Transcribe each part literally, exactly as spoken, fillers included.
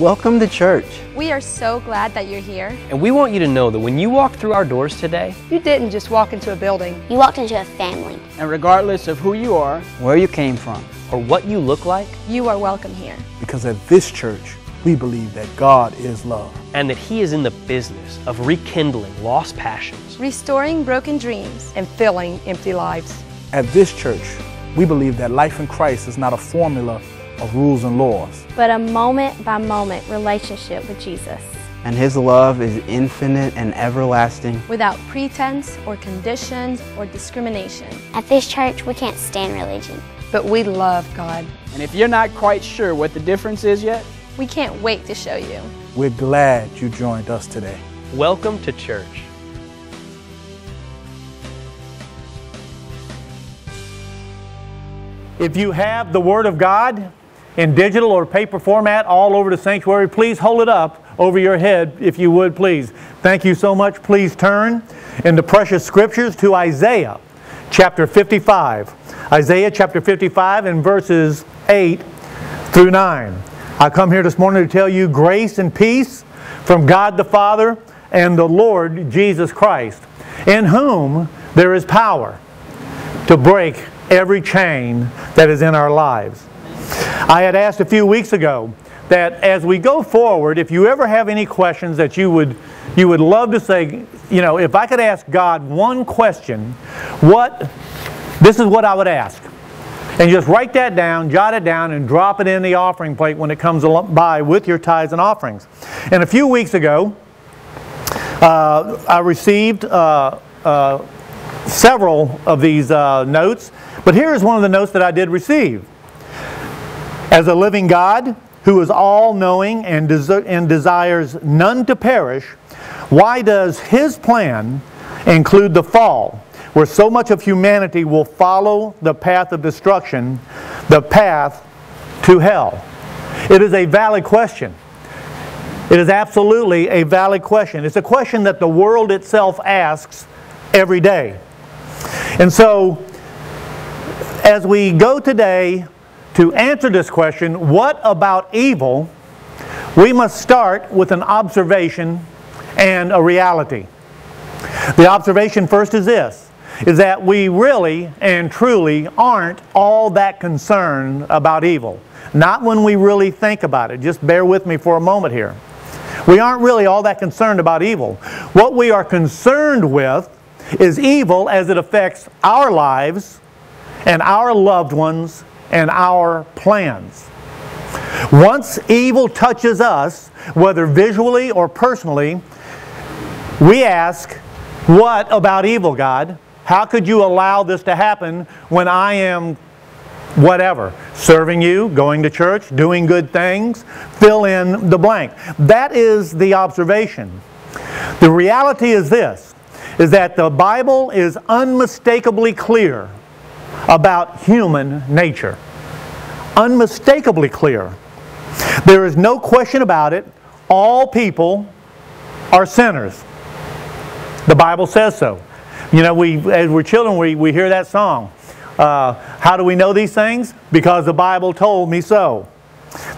Welcome to church. We are so glad that you're here. And we want you to know that when you walk through our doors today, you didn't just walk into a building. You walked into a family. And regardless of who you are, where you came from, or what you look like, you are welcome here. Because at this church, we believe that God is love. And that He is in the business of rekindling lost passions, restoring broken dreams, and filling empty lives. At this church, we believe that life in Christ is not a formula of rules and laws, but a moment-by-moment relationship with Jesus. And His love is infinite and everlasting, without pretense or conditions or discrimination. At this church, we can't stand religion, but we love God. And if you're not quite sure what the difference is yet, we can't wait to show you. We're glad you joined us today. Welcome to church. If you have the Word of God in digital or paper format all over the sanctuary, please hold it up over your head if you would, please. Thank you so much. Please turn in the precious Scriptures to Isaiah chapter fifty-five. Isaiah chapter fifty-five and verses eight through nine. I come here this morning to tell you grace and peace from God the Father and the Lord Jesus Christ, in whom there is power to break every chain that is in our lives. I had asked a few weeks ago that as we go forward, if you ever have any questions that you would, you would love to say, you know, if I could ask God one question, what, this is what I would ask. And just write that down, jot it down, and drop it in the offering plate when it comes by with your tithes and offerings. And a few weeks ago, uh, I received uh, uh, several of these uh, notes, but here is one of the notes that I did receive. As a living God, who is all-knowing and, des- and desires none to perish, why does His plan include the fall, where so much of humanity will follow the path of destruction, the path to hell? It is a valid question. It is absolutely a valid question. It's a question that the world itself asks every day. And so, as we go today to answer this question, what about evil, we must start with an observation and a reality. The observation first is this, is that we really and truly aren't all that concerned about evil. Not when we really think about it. Just bear with me for a moment here. We aren't really all that concerned about evil. What we are concerned with is evil as it affects our lives and our loved ones and our plans. Once evil touches us, whether visually or personally, we ask, what about evil, God? How could you allow this to happen when I am whatever, serving you, going to church, doing good things, fill in the blank. That is the observation. The reality is this, is that the Bible is unmistakably clear about human nature. Unmistakably clear. There is no question about it. All people are sinners. The Bible says so. You know, we, as we're children, we, we hear that song. Uh, how do we know these things? Because the Bible told me so.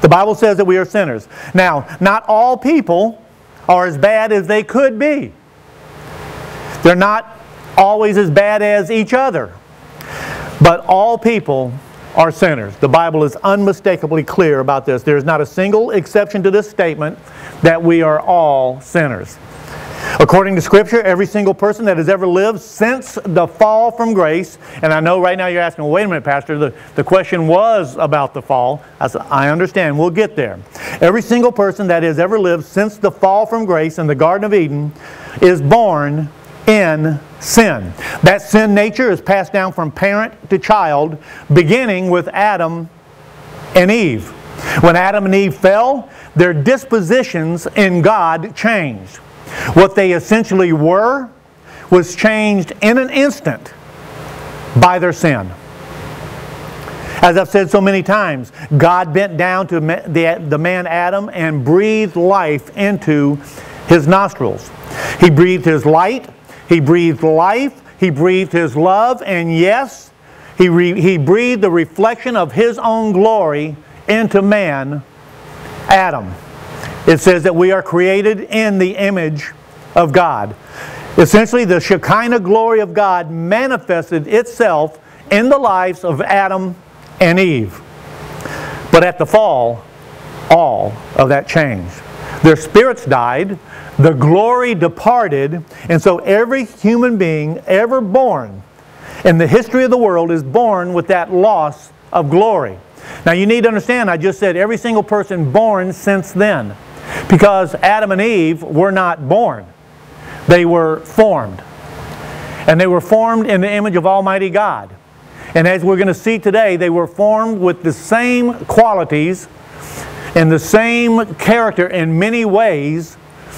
The Bible says that we are sinners. Now, not all people are as bad as they could be. They're not always as bad as each other. But all people are sinners. The Bible is unmistakably clear about this. There is not a single exception to this statement that we are all sinners. According to Scripture, every single person that has ever lived since the fall from grace, and I know right now you're asking, well, wait a minute, Pastor, the, the question was about the fall. I said, I understand, we'll get there. Every single person that has ever lived since the fall from grace in the Garden of Eden is born in sin. That sin nature is passed down from parent to child, beginning with Adam and Eve. When Adam and Eve fell, their dispositions in God changed. What they essentially were was changed in an instant by their sin. As I've said so many times, God bent down to the man Adam and breathed life into his nostrils. He breathed his light, he breathed life, he breathed his love, and yes, he, re he breathed the reflection of his own glory into man, Adam. It says that we are created in the image of God. Essentially, the Shekinah glory of God manifested itself in the lives of Adam and Eve. But at the fall, all of that changed. Their spirits died, the glory departed, and so every human being ever born in the history of the world is born with that loss of glory. Now you need to understand, I just said every single person born since then, because Adam and Eve were not born. They were formed. And they were formed in the image of Almighty God. And as we're going to see today, they were formed with the same qualities and the same character in many ways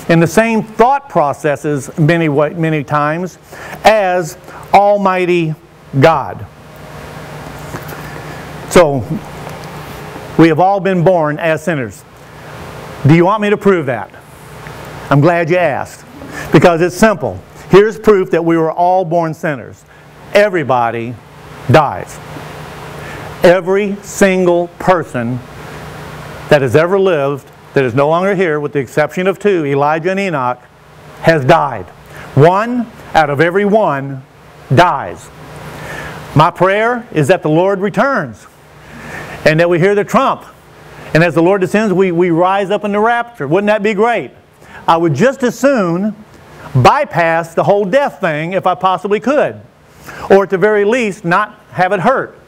and the same thought processes many, many times as Almighty God. So, we have all been born as sinners. Do you want me to prove that? I'm glad you asked, because it's simple. Here's proof that we were all born sinners. Everybody dies. Every single person that has ever lived, that is no longer here, with the exception of two, Elijah and Enoch, has died. One out of every one dies. My prayer is that the Lord returns and that we hear the trump. And as the Lord descends, we, we rise up in the rapture. Wouldn't that be great? I would just as soon bypass the whole death thing if I possibly could. Or at the very least, not have it hurt.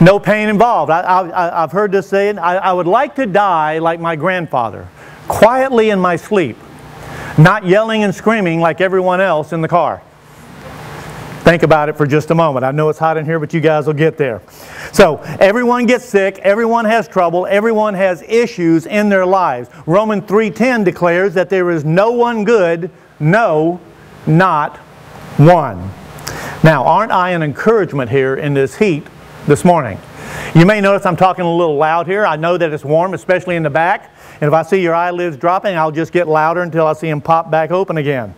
No pain involved. I, I, I've heard this saying, I, I would like to die like my grandfather, quietly in my sleep, not yelling and screaming like everyone else in the car. Think about it for just a moment. I know it's hot in here, but you guys will get there. So, everyone gets sick, everyone has trouble, everyone has issues in their lives. Romans three ten declares that there is no one good, no, not one. Now, aren't I an encouragement here in this heat this morning? You may notice I'm talking a little loud here. I know that it's warm, especially in the back. And if I see your eyelids dropping, I'll just get louder until I see them pop back open again.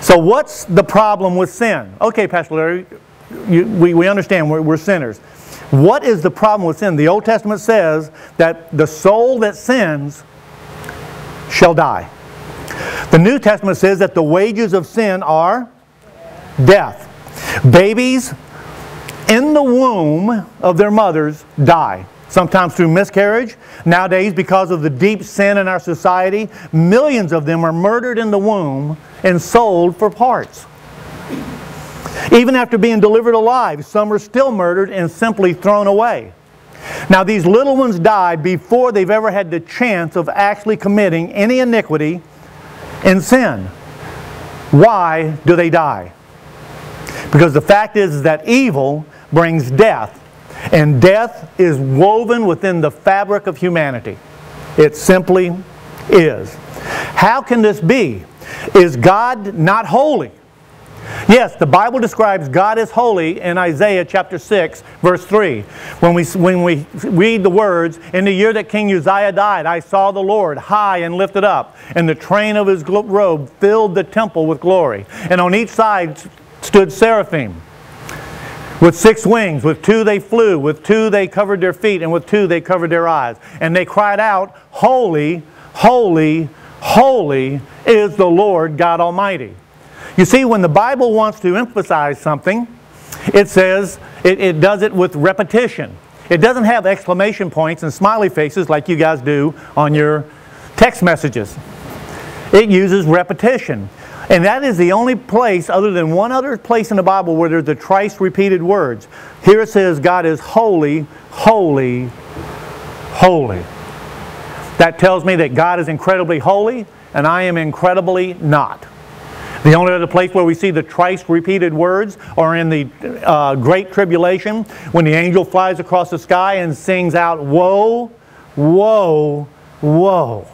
So what's the problem with sin? Okay, Pastor Larry, you, we, we understand we're, we're sinners. What is the problem with sin? The Old Testament says that the soul that sins shall die. The New Testament says that the wages of sin are death. Babies in the womb of their mothers die, sometimes through miscarriage. Nowadays, because of the deep sin in our society, millions of them are murdered in the womb and sold for parts. Even after being delivered alive, some are still murdered and simply thrown away. Now, these little ones die before they've ever had the chance of actually committing any iniquity and sin. Why do they die? Because the fact is that evil brings death, and death is woven within the fabric of humanity. It simply is. How can this be? Is God not holy? Yes, the Bible describes God as holy in Isaiah chapter six, verse three. When we, when we read the words, "In the year that King Uzziah died, I saw the Lord high and lifted up, and the train of his robe filled the temple with glory. And on each side stood seraphim with six wings. With two they flew, with two they covered their feet, and with two they covered their eyes. And they cried out, 'Holy, holy, holy is the Lord God Almighty.'" You see, when the Bible wants to emphasize something, it says, it, it does it with repetition. It doesn't have exclamation points and smiley faces like you guys do on your text messages. It uses repetition. And that is the only place, other than one other place in the Bible, where there's the thrice repeated words. Here it says, God is holy, holy, holy. That tells me that God is incredibly holy, and I am incredibly not. The only other place where we see the thrice repeated words are in the uh, Great Tribulation, when the angel flies across the sky and sings out, "Woe, woe, woe."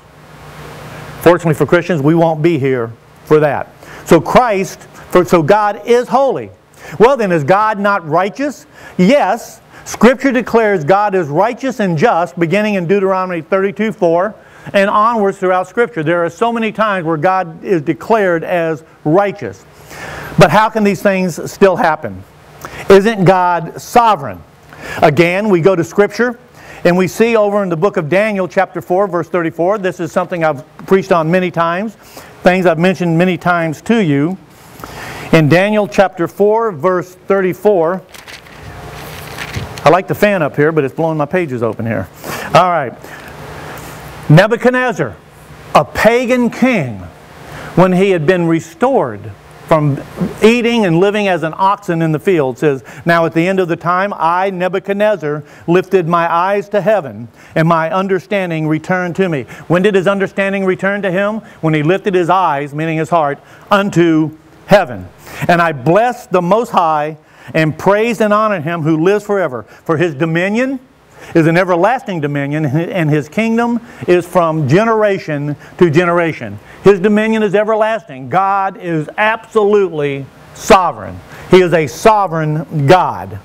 Fortunately for Christians, we won't be here for that. So Christ, for, so God is holy. Well then, is God not righteous? Yes. Scripture declares God is righteous and just, beginning in Deuteronomy thirty-two four. And onwards throughout Scripture. There are so many times where God is declared as righteous. But how can these things still happen? Isn't God sovereign? Again, we go to Scripture, And we see over in the book of Daniel, chapter four, verse thirty-four, this is something I've preached on many times, things I've mentioned many times to you. In Daniel chapter four, verse thirty-four, I like the fan up here, but it's blowing my pages open here. All right. Nebuchadnezzar, a pagan king, when he had been restored from eating and living as an oxen in the field, says, "Now at the end of the time, I, Nebuchadnezzar, lifted my eyes to heaven, and my understanding returned to me." When did his understanding return to him? When he lifted his eyes, meaning his heart, unto heaven. "And I blessed the Most High, and praised and honored him who lives forever. For his dominion is an everlasting dominion, and his kingdom is from generation to generation." His dominion is everlasting. God is absolutely sovereign. He is a sovereign God.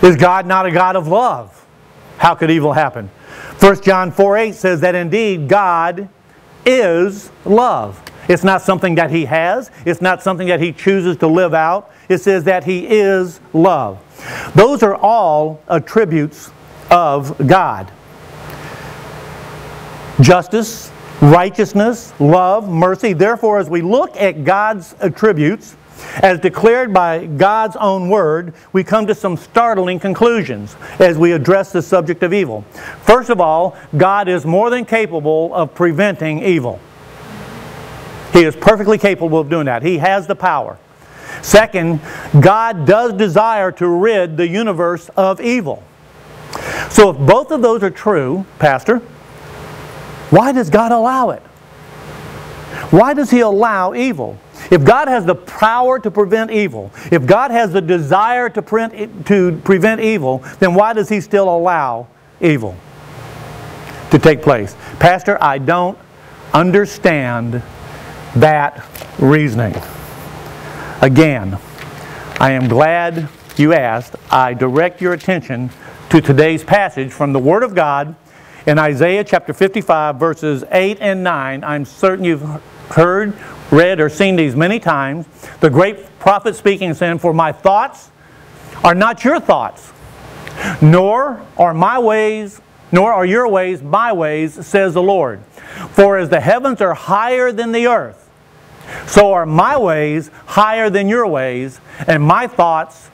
Is God not a God of love? How could evil happen? First John four eight says that indeed God is love. It's not something that he has. It's not something that he chooses to live out. It says that he is love. Those are all attributes of God. Justice, righteousness, love, mercy. Therefore, as we look at God's attributes, as declared by God's own word, we come to some startling conclusions as we address the subject of evil. First of all, God is more than capable of preventing evil. He is perfectly capable of doing that. He has the power. Second, God does desire to rid the universe of evil. So if both of those are true, Pastor, why does God allow it? Why does He allow evil? If God has the power to prevent evil, if God has the desire to prevent, to prevent evil, then why does He still allow evil to take place? Pastor, I don't understand that reasoning. Again, I am glad you asked. I direct your attention to today's passage from the Word of God in Isaiah chapter fifty-five, verses eight and nine. I'm certain you've heard, read, or seen these many times. The great prophet speaking said, "For my thoughts are not your thoughts, nor are my ways, nor are your ways my ways, says the Lord. For as the heavens are higher than the earth, so are my ways higher than your ways, and my thoughts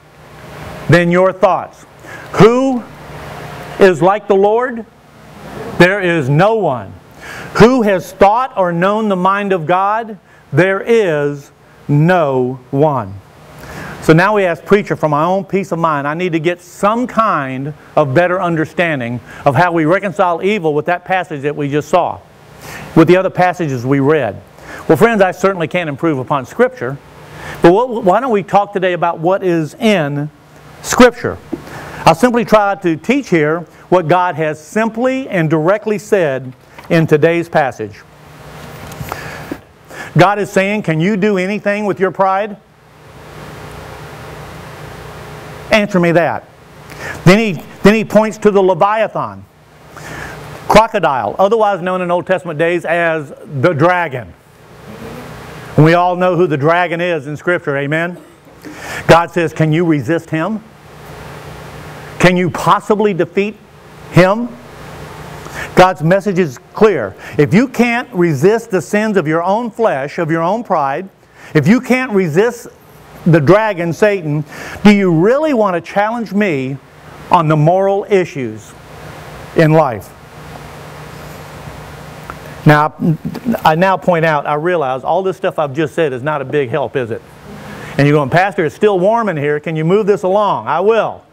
than your thoughts. Who is like the Lord? There is no one. Who has thought or known the mind of God? There is no one." So now we ask, preacher, for my own peace of mind, I need to get some kind of better understanding of how we reconcile evil with that passage that we just saw, with the other passages we read. Well, friends, I certainly can't improve upon Scripture, but what, why don't we talk today about what is in Scripture? I'll simply try to teach here what God has simply and directly said in today's passage. God is saying, can you do anything with your pride? Answer me that. Then he, then he points to the Leviathan, crocodile, otherwise known in Old Testament days as the dragon. And we all know who the dragon is in Scripture, amen? God says, can you resist him? Can you possibly defeat him? God's message is clear. If you can't resist the sins of your own flesh, of your own pride, if you can't resist the dragon, Satan, do you really want to challenge me on the moral issues in life? Now, I now point out, I realize all this stuff I've just said is not a big help, is it? And you're going, Pastor, it's still warm in here. Can you move this along? I will.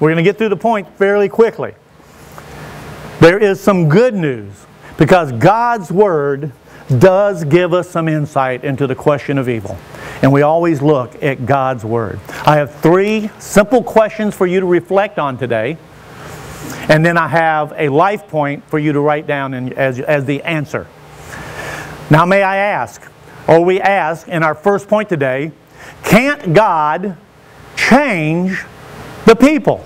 We're going to get through the point fairly quickly. There is some good news, because God's Word does give us some insight into the question of evil. And we always look at God's Word. I have three simple questions for you to reflect on today. And then I have a life point for you to write down in, as, as the answer. Now may I ask, or we ask in our first point today, can't God change the people?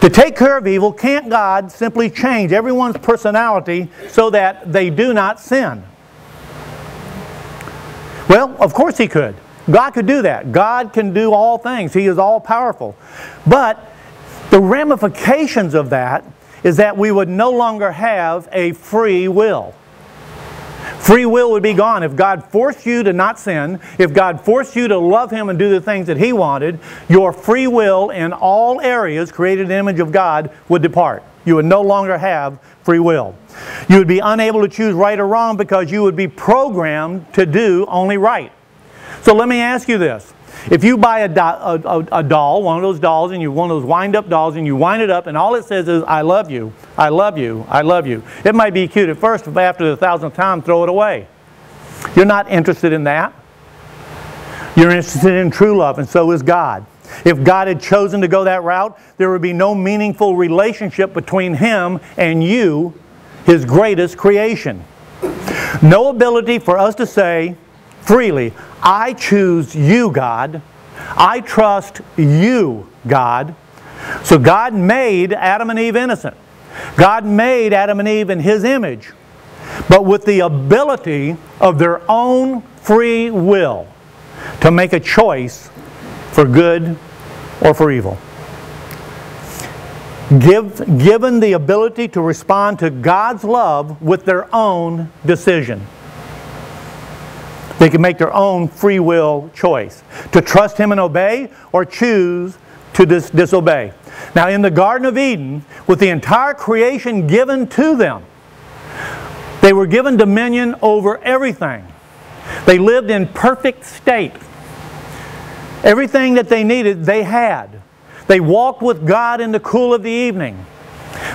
To take care of evil, can't God simply change everyone's personality so that they do not sin? Well, of course He could. God could do that. God can do all things. He is all powerful. But The ramifications of that is that we would no longer have a free will. Free will would be gone. If God forced you to not sin, if God forced you to love Him and do the things that He wanted, your free will in all areas created in the image of God would depart. You would no longer have free will. You would be unable to choose right or wrong because you would be programmed to do only right. So let me ask you this. If you buy a, do a, a, a doll, one of those dolls, and you one of those wind-up dolls, and you wind it up, and all it says is, I love you, I love you, I love you. It might be cute at first, but after the thousandth time, throw it away. You're not interested in that. You're interested in true love, and so is God. If God had chosen to go that route, there would be no meaningful relationship between Him and you, His greatest creation. No ability for us to say freely, I choose you, God. I trust you, God. So God made Adam and Eve innocent. God made Adam and Eve in His image, but with the ability of their own free will to make a choice for good or for evil. Give, given the ability to respond to God's love with their own decision. They can make their own free will choice to trust Him and obey, or choose to dis disobey. Now in the Garden of Eden, with the entire creation given to them, they were given dominion over everything. They lived in perfect state. Everything that they needed, they had. They walked with God in the cool of the evening.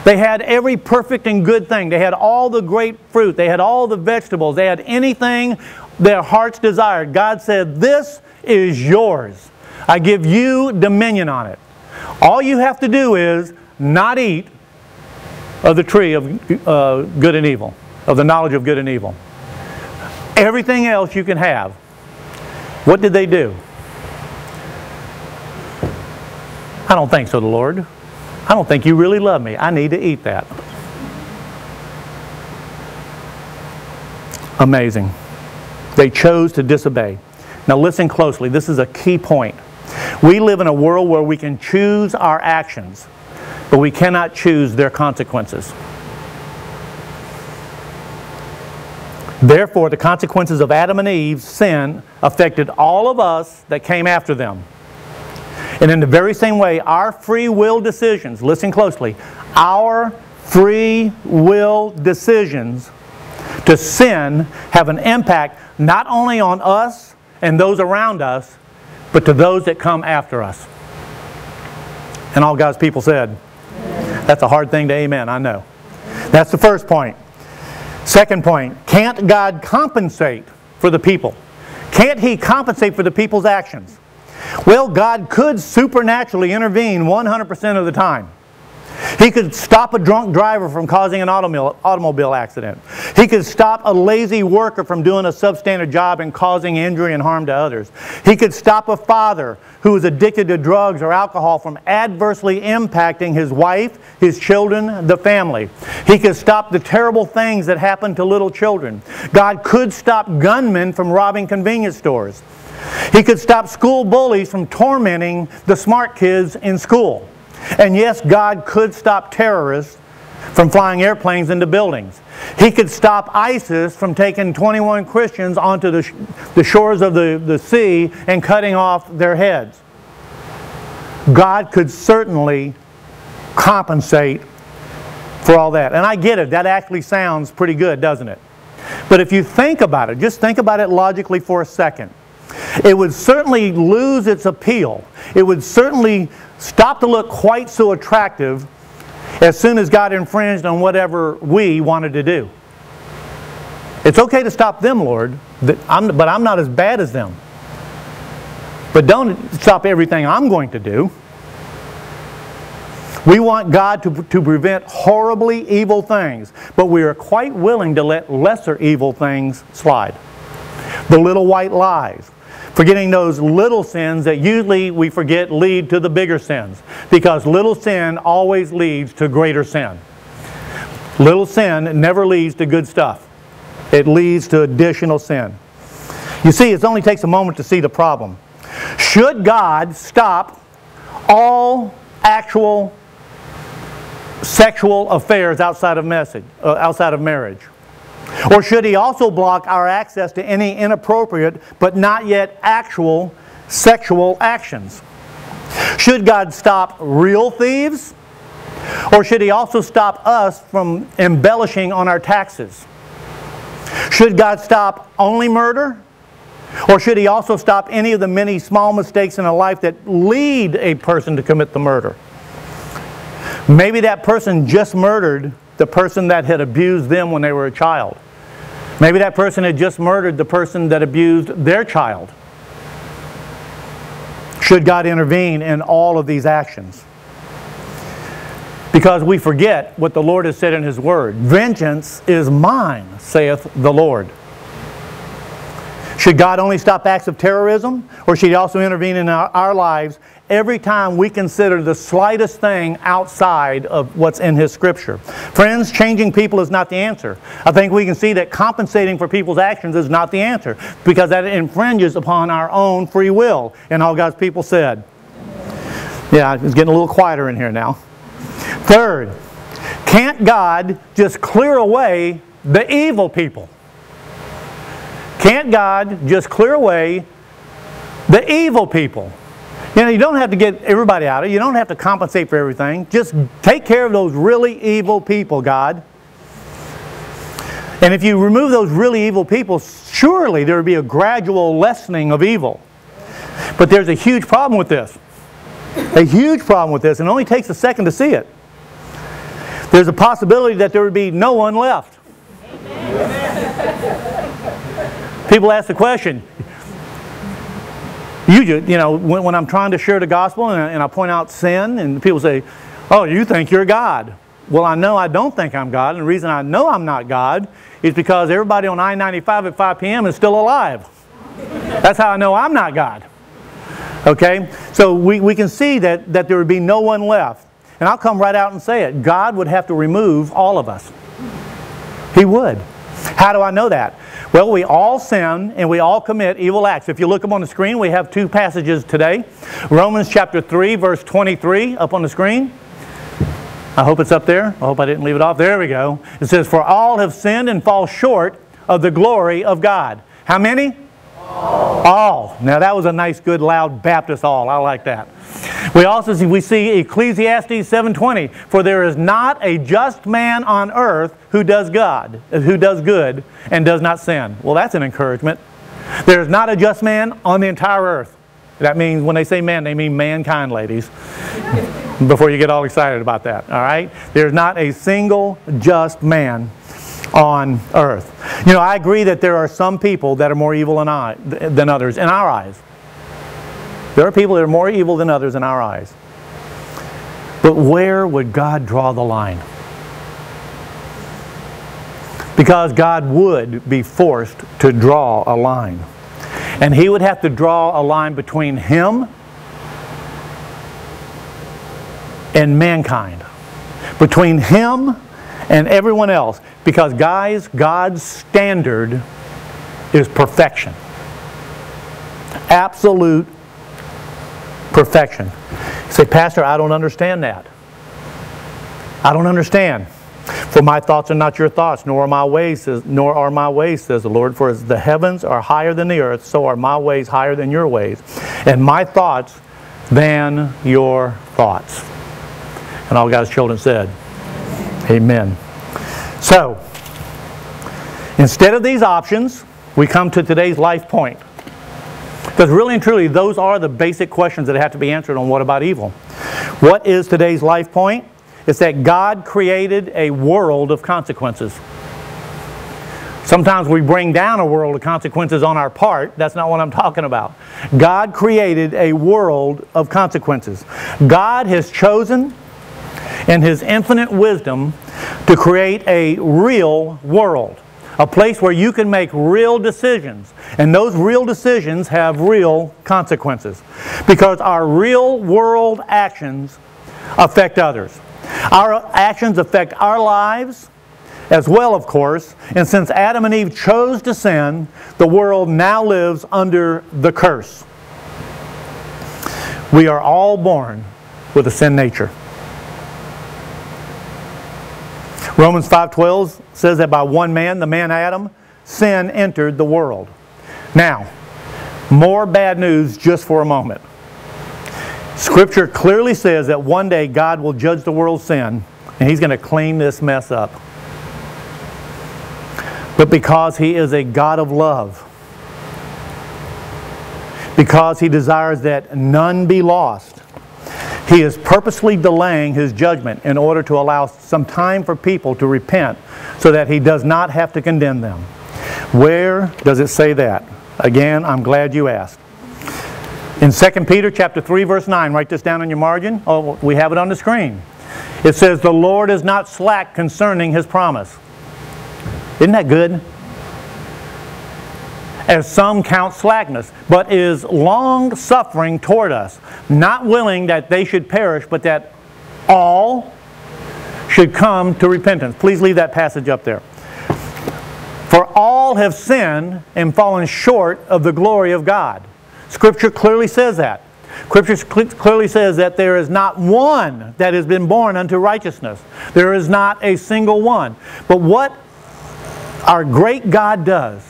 They had every perfect and good thing. They had all the great fruit. They had all the vegetables. They had anything their hearts desired. God said, this is yours. I give you dominion on it. All you have to do is not eat of the tree of uh, good and evil, of the knowledge of good and evil. Everything else you can have. What did they do? I don't think so, the Lord. I don't think you really love me. I need to eat that. Amazing. They chose to disobey. Now listen closely. This is a key point. We live in a world where we can choose our actions, but we cannot choose their consequences. Therefore, the consequences of Adam and Eve's sin affected all of us that came after them. And in the very same way, our free will decisions, listen closely, our free will decisions to sin have an impact not only on us and those around us, but to those that come after us. And all God's people said, that's a hard thing to amen, I know. That's the first point. Second point, can't God compensate for the people? Can't He compensate for the people's actions? Well, God could supernaturally intervene one hundred percent of the time. He could stop a drunk driver from causing an automobile accident. He could stop a lazy worker from doing a substandard job and causing injury and harm to others. He could stop a father who is addicted to drugs or alcohol from adversely impacting his wife, his children, the family. He could stop the terrible things that happen to little children. God could stop gunmen from robbing convenience stores. He could stop school bullies from tormenting the smart kids in school. And yes, God could stop terrorists from flying airplanes into buildings. He could stop ISIS from taking twenty-one Christians onto the, sh the shores of the, the sea and cutting off their heads. God could certainly compensate for all that. And I get it. That actually sounds pretty good, doesn't it? But if you think about it, just think about it logically for a second. It would certainly lose its appeal. It would certainly stop to look quite so attractive as soon as God infringed on whatever we wanted to do. It's okay to stop them, Lord, but I'm not as bad as them. But don't stop everything I'm going to do. We want God to, to prevent horribly evil things, but we are quite willing to let lesser evil things slide. The little white lies. Forgetting those little sins that usually we forget lead to the bigger sins. Because little sin always leads to greater sin. Little sin never leads to good stuff. It leads to additional sin. You see, it only takes a moment to see the problem. Should God stop all actual sexual affairs outside of message, uh, outside of marriage? Or should he also block our access to any inappropriate but not yet actual sexual actions? Should God stop real thieves? Or should he also stop us from embellishing on our taxes? Should God stop only murder? Or should he also stop any of the many small mistakes in a life that lead a person to commit the murder? Maybe that person just murdered the person that had abused them when they were a child. Maybe that person had just murdered the person that abused their child. Should God intervene in all of these actions? Because we forget what the Lord has said in His Word. Vengeance is mine, saith the Lord. Should God only stop acts of terrorism? Or should He also intervene in our, our lives every time we consider the slightest thing outside of what's in His Scripture? Friends, changing people is not the answer. I think we can see that compensating for people's actions is not the answer, because that infringes upon our own free will. And all God's people said. Yeah, it's getting a little quieter in here now. Third, can't God just clear away the evil people? Can't God just clear away the evil people? You know, you don't have to get everybody out of it. You don't have to compensate for everything. Just take care of those really evil people, God. And if you remove those really evil people, surely there would be a gradual lessening of evil. But there's a huge problem with this. A huge problem with this, and it only takes a second to see it. There's a possibility that there would be no one left. Amen. People ask the question, you, just, you know, when, when I'm trying to share the gospel and I, and I point out sin, and people say, oh, you think you're God. Well, I know I don't think I'm God, and the reason I know I'm not God is because everybody on I ninety-five at five P M is still alive. That's how I know I'm not God. Okay, so we, we can see that, that there would be no one left. And I'll come right out and say it. God would have to remove all of us. He would. How do I know that? Well, we all sin and we all commit evil acts. If you look up on the screen, we have two passages today. Romans chapter three, verse twenty-three, up on the screen. I hope it's up there. I hope I didn't leave it off. There we go. It says, for all have sinned and fall short of the glory of God. How many? All. Now that was a nice, good, loud Baptist all. I like that. We also see, we see Ecclesiastes seven twenty. For there is not a just man on earth who does God, who does good and does not sin. Well, that's an encouragement. There is not a just man on the entire earth. That means when they say man, they mean mankind, ladies. Before you get all excited about that. All right? There is not a single just man on earth. You know, I agree that there are some people that are more evil than, I, than others in our eyes. There are people that are more evil than others in our eyes. But where would God draw the line? Because God would be forced to draw a line. And He would have to draw a line between Him and mankind. Between Him and everyone else. Because guys, God's standard is perfection. Absolute perfection. You say, Pastor, I don't understand that. I don't understand. For my thoughts are not your thoughts, nor are my ways, says, nor are my ways, says the Lord. For as the heavens are higher than the earth, so are my ways higher than your ways, and my thoughts than your thoughts. And all God's children said, amen. So, instead of these options, we come to today's life point. Because really and truly, those are the basic questions that have to be answered on what about evil. What is today's life point? It's that God created a world of consequences. Sometimes we bring down a world of consequences on our part. That's not what I'm talking about. God created a world of consequences. God has chosen, in His infinite wisdom, to create a real world. A place where you can make real decisions. And those real decisions have real consequences. Because our real world actions affect others. Our actions affect our lives as well, of course. And since Adam and Eve chose to sin, the world now lives under the curse. We are all born with a sin nature. Romans five twelve says that by one man, the man Adam, sin entered the world. Now, more bad news just for a moment. Scripture clearly says that one day God will judge the world's sin, and He's going to clean this mess up. But because He is a God of love, because He desires that none be lost, He is purposely delaying His judgment in order to allow some time for people to repent so that He does not have to condemn them. Where does it say that? Again, I'm glad you asked. In Second Peter chapter three, verse nine, write this down on your margin. Oh, we have it on the screen. It says, "The Lord is not slack concerning His promise." Isn't that good? "As some count slackness, but is long-suffering toward us, not willing that they should perish, but that all should come to repentance." Please leave that passage up there. "For all have sinned and fallen short of the glory of God." Scripture clearly says that. Scripture clearly says that there is not one that has been born unto righteousness. There is not a single one. But what our great God does,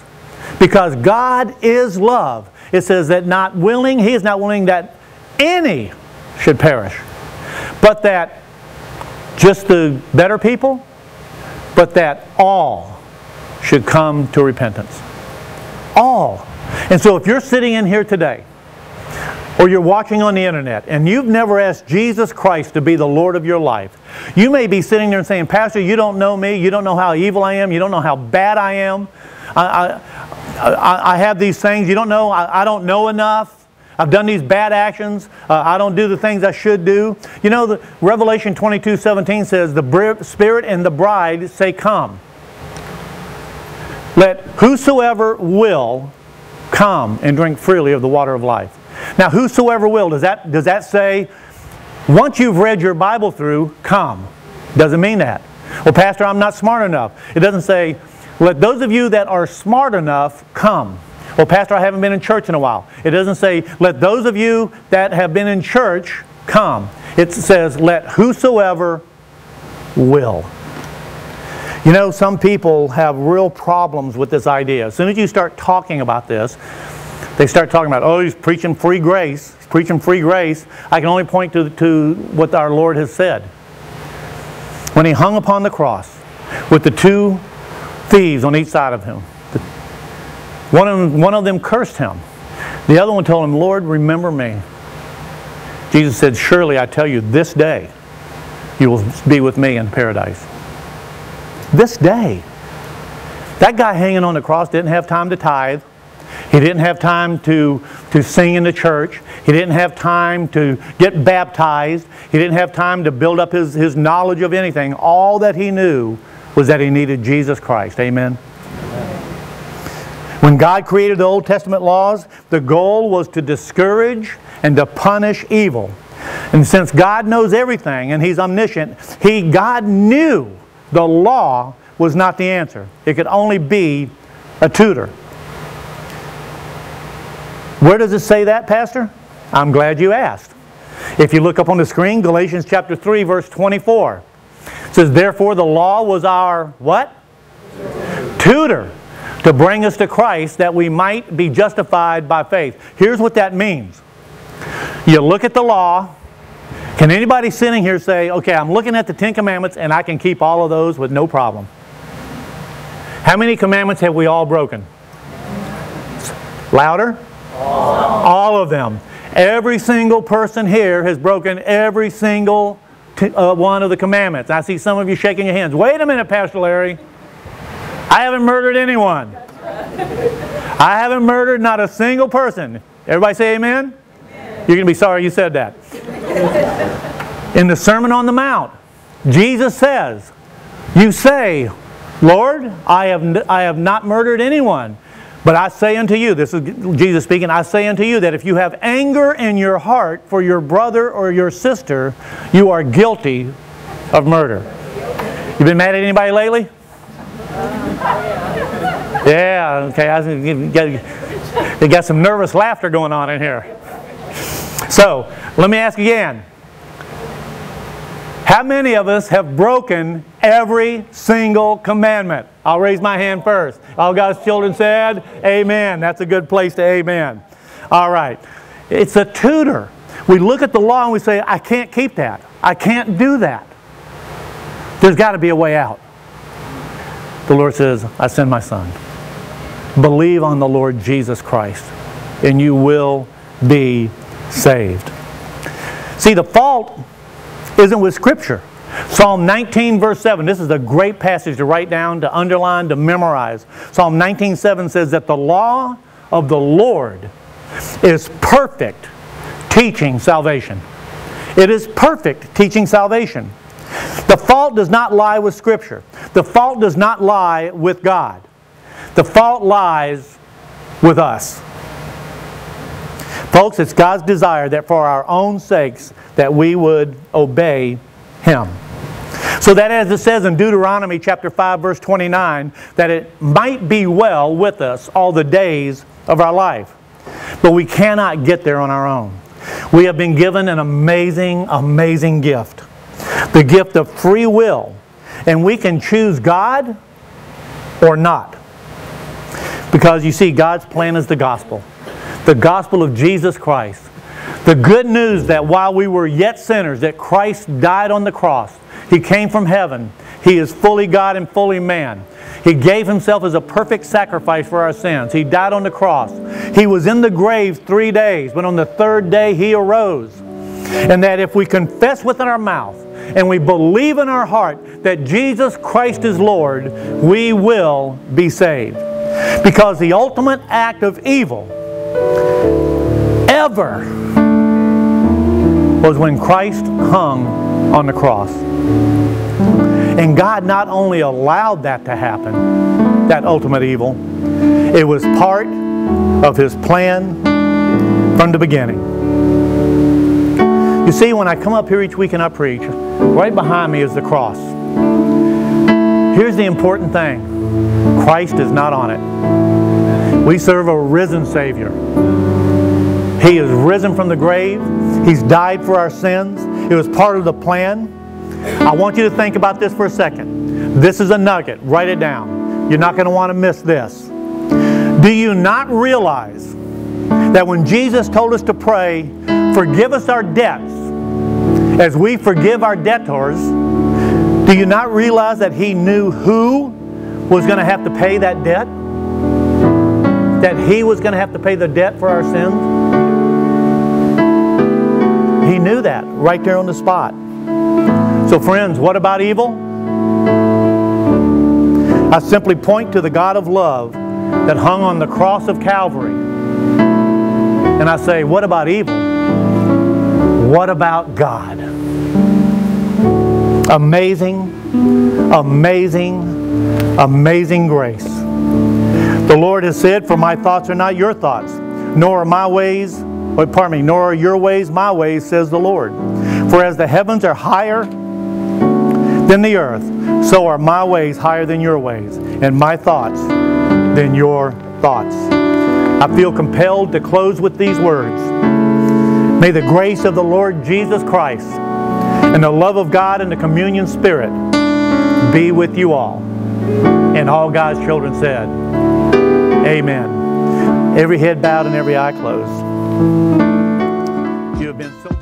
because God is love, it says that not willing, He is not willing that any should perish, but that just the better people, but that all should come to repentance. All. And so if you're sitting in here today, or you're watching on the internet, and you've never asked Jesus Christ to be the Lord of your life, you may be sitting there and saying, "Pastor, you don't know me, you don't know how evil I am, you don't know how bad I am, I, I, I have these things, you don't know, I, I don't know enough, I've done these bad actions, uh, I don't do the things I should do." You know, the, Revelation twenty-two seventeen says, "The Spirit and the bride say, 'Come.' Let whosoever will come and drink freely of the water of life." Now, whosoever will, does that, does that say, once you've read your Bible through, come? Doesn't mean that. "Well, Pastor, I'm not smart enough." It doesn't say, "Let those of you that are smart enough come." "Well, Pastor, I haven't been in church in a while." It doesn't say, "Let those of you that have been in church come." It says, "Let whosoever will." You know, some people have real problems with this idea. As soon as you start talking about this, they start talking about, "Oh, he's preaching free grace. He's preaching free grace. I can only point to, to what our Lord has said." When He hung upon the cross with the two thieves on each side of Him, one of them, one of them cursed Him. The other one told Him, "Lord, remember me." Jesus said, "Surely I tell you, this day you will be with me in paradise." This day. That guy hanging on the cross didn't have time to tithe. He didn't have time to, to sing in the church. He didn't have time to get baptized. He didn't have time to build up his, his knowledge of anything. All that he knew was that he needed Jesus Christ. Amen? Amen. When God created the Old Testament laws, the goal was to discourage and to punish evil. And since God knows everything and He's omniscient, He, God knew the law was not the answer. It could only be a tutor. Where does it say that, Pastor? I'm glad you asked. If you look up on the screen, Galatians chapter three, verse twenty-four. It says, "Therefore the law was our," what? "Tutor, to bring us to Christ, that we might be justified by faith." Here's what that means. You look at the law. Can anybody sitting here say, "Okay, I'm looking at the Ten Commandments and I can keep all of those with no problem"? How many commandments have we all broken? Louder? All. All of them. Every single person here has broken every single uh, one of the commandments. I see some of you shaking your hands. "Wait a minute, Pastor Larry. I haven't murdered anyone. I haven't murdered not a single person." Everybody say amen? Amen. You're going to be sorry you said that. In the Sermon on the Mount, Jesus says, "You say, 'Lord, I have, n I have not murdered anyone. But I say unto you,'" this is Jesus speaking, "'I say unto you that if you have anger in your heart for your brother or your sister, you are guilty of murder.'" You been mad at anybody lately? Yeah, okay. I got, they got some nervous laughter going on in here. So, let me ask again. How many of us have broken every single commandment. I'll raise my hand first. All God's children said, amen. That's a good place to amen. All right. It's a tutor. We look at the law and we say, I can't keep that. I can't do that. There's got to be a way out. The Lord says, I send my Son. Believe on the Lord Jesus Christ, and you will be saved. See, the fault isn't with Scripture. Psalm nineteen verse seven. This is a great passage to write down, to underline, to memorize. Psalm nineteen seven says that the law of the Lord is perfect, teaching salvation. It is perfect, teaching salvation. The fault does not lie with Scripture. The fault does not lie with God. The fault lies with us. Folks, it's God's desire that for our own sakes that we would obey Him. So that as it says in Deuteronomy chapter five verse twenty-nine, that it might be well with us all the days of our life. But we cannot get there on our own. We have been given an amazing, amazing gift. The gift of free will. And we can choose God or not. Because you see, God's plan is the gospel. The gospel of Jesus Christ. The good news that while we were yet sinners, that Christ died on the cross. He came from heaven. He is fully God and fully man. He gave Himself as a perfect sacrifice for our sins. He died on the cross. He was in the grave three days, but on the third day He arose. And that if we confess within our mouth and we believe in our heart that Jesus Christ is Lord, we will be saved. Because the ultimate act of evil ever was when Christ hung on the cross. And God not only allowed that to happen, that ultimate evil, it was part of His plan from the beginning. You see, when I come up here each week and I preach, right behind me is the cross. Here's the important thing. Christ is not on it. We serve a risen Savior. He is risen from the grave. He's died for our sins. It was part of the plan. I want you to think about this for a second. This is a nugget. Write it down. You're not going to want to miss this. Do you not realize that when Jesus told us to pray, forgive us our debts as we forgive our debtors, do you not realize that He knew who was going to have to pay that debt? That He was going to have to pay the debt for our sins? He knew that right there on the spot. So friends, what about evil? I simply point to the God of love that hung on the cross of Calvary. And I say, what about evil? What about God? Amazing, amazing, amazing grace. The Lord has said, for my thoughts are not your thoughts, nor are my ways, or pardon me, nor are your ways my ways, says the Lord. For as the heavens are higher than the earth, so are my ways higher than your ways, and my thoughts than your thoughts. I feel compelled to close with these words. May the grace of the Lord Jesus Christ and the love of God and the communion spirit be with you all. And all God's children said, amen. Every head bowed and every eye closed. You have been so